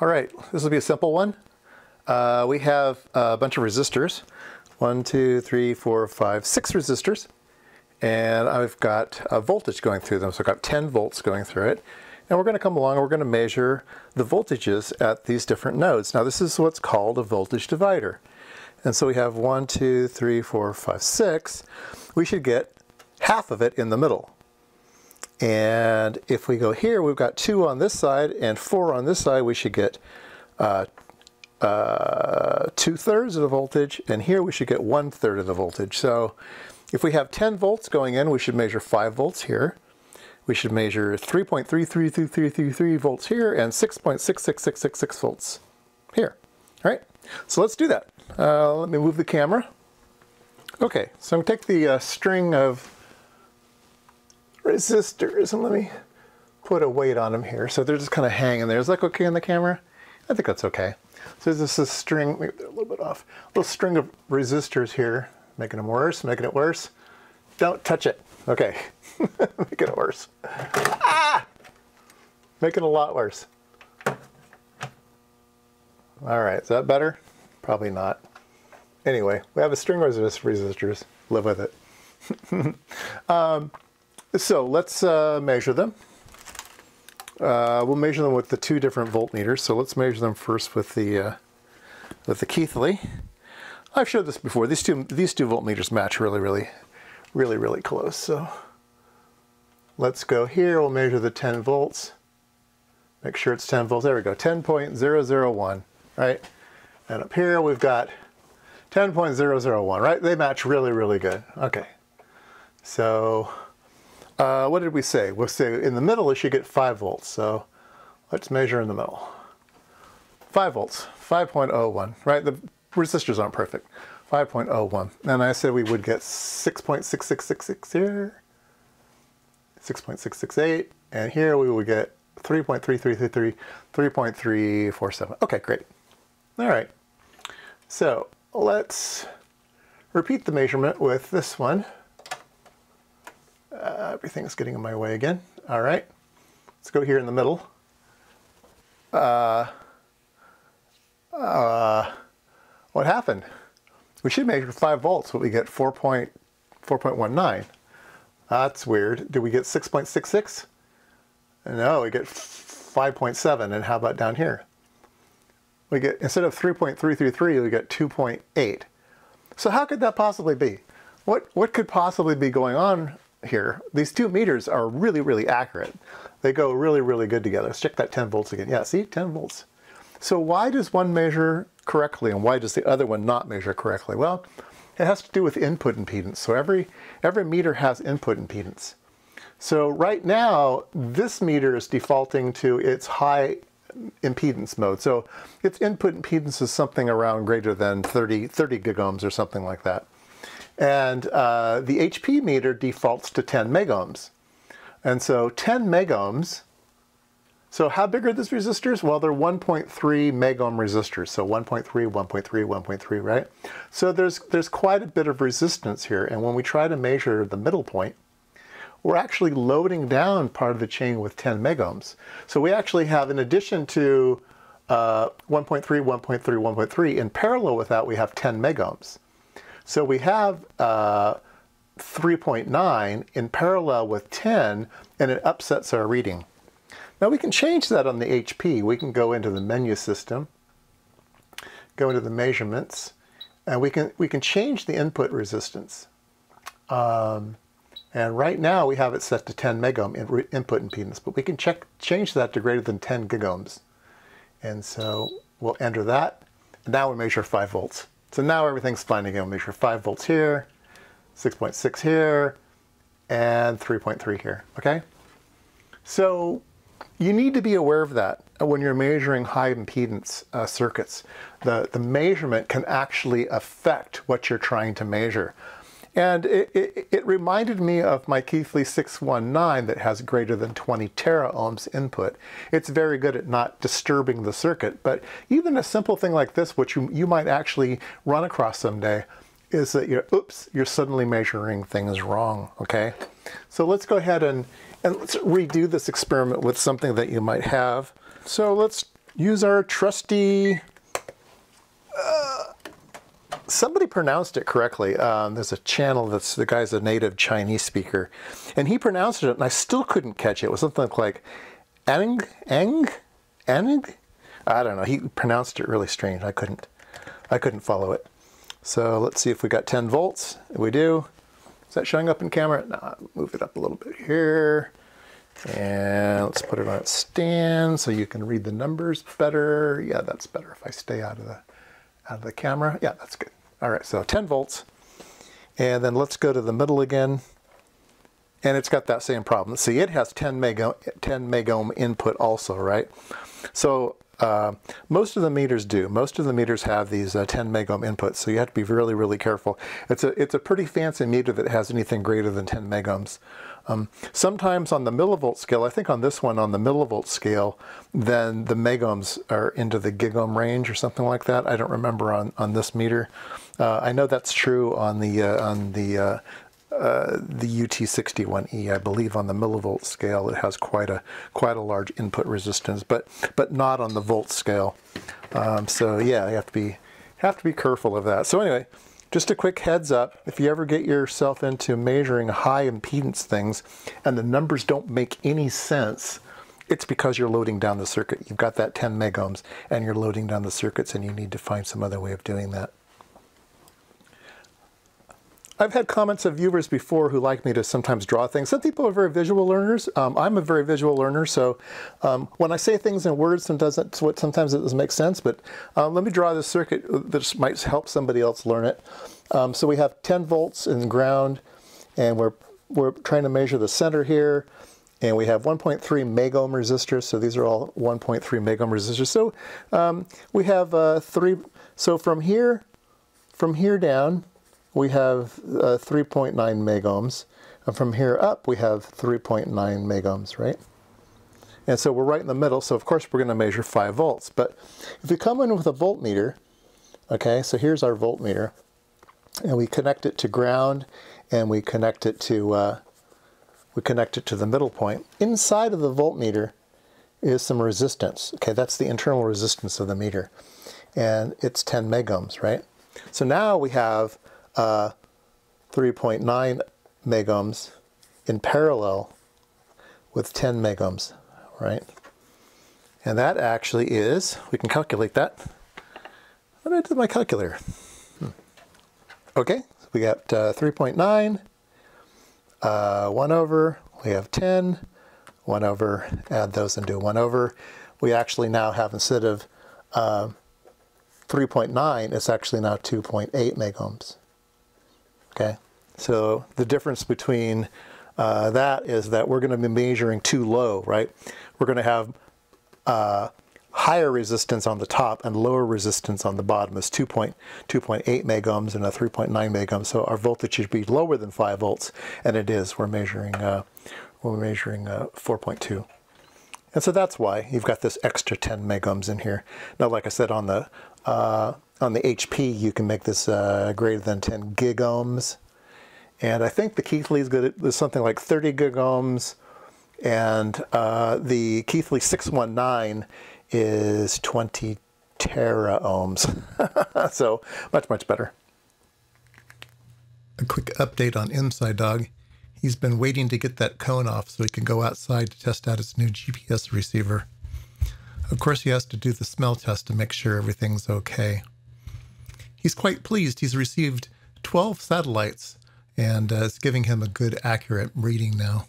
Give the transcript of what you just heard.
All right, this will be a simple one. We have a bunch of resistors. 1, 2, 3, 4, 5, 6 resistors. And I've got a voltage going through them. So I've got 10 volts going through it. And we're going to come along and we're going to measure the voltages at these different nodes. Now this is what's called a voltage divider. And so we have 1, 2, 3, 4, 5, 6. We should get half of it in the middle. And if we go here, we've got 2 on this side and 4 on this side. We should get 2/3 of the voltage. And here we should get 1/3 of the voltage. So if we have 10 volts going in, we should measure 5 volts here. We should measure 3.33333 volts here and 6.66666 volts here. All right, so let's do that. Let me move the camera. Okay, so I'm going to take the string of resistors and let me put a weight on them here. So they're just kind of hanging there. Is that okay on the camera? I think that's okay. So this is a string, maybe they're a little bit off, a little string of resistors here, making them worse, making it worse. Don't touch it. Okay, making it worse. Ah! Making it a lot worse. All right, is that better? Probably not. Anyway, we have a string of resistors. Live with it. So let's measure them. We'll measure them with the 2 different voltmeters. So let's measure them first with the Keithley. I've showed this before. These two voltmeters match really close. So let's go here. We'll measure the 10 volts. Make sure it's 10 volts. There we go. 10.001. Right. And up here we've got 10.001, right? They match really good. Okay. So what did we say? We'll say in the middle it should get 5 volts. So let's measure in the middle. 5 volts, 5.01, right? The resistors aren't perfect. 5.01. And I said we would get 6.6666 here, 6.668, and here we would get 3.3333, 3.347. Okay, great. All right. So let's repeat the measurement with this one. Everything's getting in my way again. All right. Let's go here in the middle. What happened? We should measure 5 volts, but we get 4.19. That's weird. Did we get 6.66? No, we get 5.7. And how about down here? We get, instead of 3.333, we get 2.8. So how could that possibly be? What could possibly be going on here? These 2 meters are really accurate. They go really good together. Let's check that 10 volts again. Yeah, see, 10 volts. So why does one measure correctly and why does the other one not measure correctly? Well, it has to do with input impedance. So every meter has input impedance. So right now, this meter is defaulting to its high impedance mode. So its input impedance is something around greater than 30 gigohms or something like that. And the HP meter defaults to 10 megohms. And so 10 megohms, so how big are these resistors? Well, they're 1.3 megohm resistors. So 1.3, 1.3, 1.3, right? So there's quite a bit of resistance here. And when we try to measure the middle point, we're actually loading down part of the chain with 10 megohms. So we actually have, in addition to 1.3, 1.3, 1.3, in parallel with that, we have 10 megohms. So we have 3.9 in parallel with 10, and it upsets our reading. Now we can change that on the HP. We can go into the menu system, go into the measurements, and we can change the input resistance. And right now we have it set to 10 megohm input impedance, but we can change that to greater than 10 gigohms. And so we'll enter that. Now we measure 5 volts. So now everything's fine again. We'll measure 5 volts here, 6.6 here, and 3.3 here, okay? So you need to be aware of that when you're measuring high impedance circuits. The measurement can actually affect what you're trying to measure. And it reminded me of my Keithley 619 that has greater than 20 teraohms input. It's very good at not disturbing the circuit, but even a simple thing like this, which you might actually run across someday, is that you're suddenly measuring things wrong, okay? So let's go ahead and let's redo this experiment with something that you might have. So let's use our trusty, somebody pronounced it correctly. There's a channel that's, the guy's a native Chinese speaker, and he pronounced it, and I still couldn't catch it. It was something like Ang? I don't know. He pronounced it really strange. I couldn't follow it. So let's see if we got 10 volts. We do. Is that showing up in camera? No, move it up a little bit here. And let's put it on its stand so you can read the numbers better. Yeah, that's better if I stay out of the camera. Yeah, that's good. All right, so 10 volts. And then let's go to the middle again. And it's got that same problem. See, it has 10 megohm input also, right? So most of the meters do. Most of the meters have these 10 megohm inputs, so you have to be really, really careful. It's a pretty fancy meter that has anything greater than 10 megohms. Sometimes on the millivolt scale, I think on this one on the millivolt scale, then the megohms are into the gigohm range or something like that. I don't remember on this meter. I know that's true on the UT61E, I believe on the millivolt scale, it has quite a large input resistance, but not on the volt scale. So yeah, you have to be careful of that. So anyway, just a quick heads up: if you ever get yourself into measuring high impedance things, and the numbers don't make any sense, it's because you're loading down the circuit. You've got that 10 megohms, and you're loading down the circuits, and you need to find some other way of doing that. I've had comments of viewers before who like me to sometimes draw things. Some people are very visual learners. I'm a very visual learner, so when I say things in words, sometimes it doesn't make sense, but let me draw this circuit. This might help somebody else learn it. So we have 10 volts in ground, and we're trying to measure the center here, and we have 1.3 megohm resistors, so these are all 1.3 megohm resistors. So we have three, so from here down, we have 3.9 megohms, and from here up we have 3.9 megohms, right? And so we're right in the middle, so of course we're going to measure 5 volts. But if we come in with a voltmeter, okay, so here's our voltmeter, and we connect it to ground, and we connect it to the middle point. Inside of the voltmeter is some resistance. Okay, that's the internal resistance of the meter, and it's 10 megohms, right? So now we have 3.9 megohms in parallel with 10 megohms, right? And that actually is, we can calculate that. What did I do with my calculator? Okay, so we got 3.9, 1 over, we have 10, 1 over, add those and do 1 over. We actually now have, instead of 3.9, it's actually now 2.8 megohms. Okay, so the difference between that is that we're going to be measuring too low, right? We're going to have higher resistance on the top and lower resistance on the bottom. It's 2.8 megohms and a 3.9 megohms. So our voltage should be lower than 5 volts, and it is. We're measuring 4.2, and so that's why you've got this extra 10 megohms in here. Now, like I said, on the HP, you can make this greater than 10 gigohms. And I think the Keithley is good at something like 30 gigohms. And the Keithley 619 is 20 teraohms. So much, much better. A quick update on ImsaiDog. He's been waiting to get that cone off so he can go outside to test out his new GPS receiver. Of course, he has to do the smell test to make sure everything's okay. He's quite pleased. He's received 12 satellites, and it's giving him a good, accurate reading now.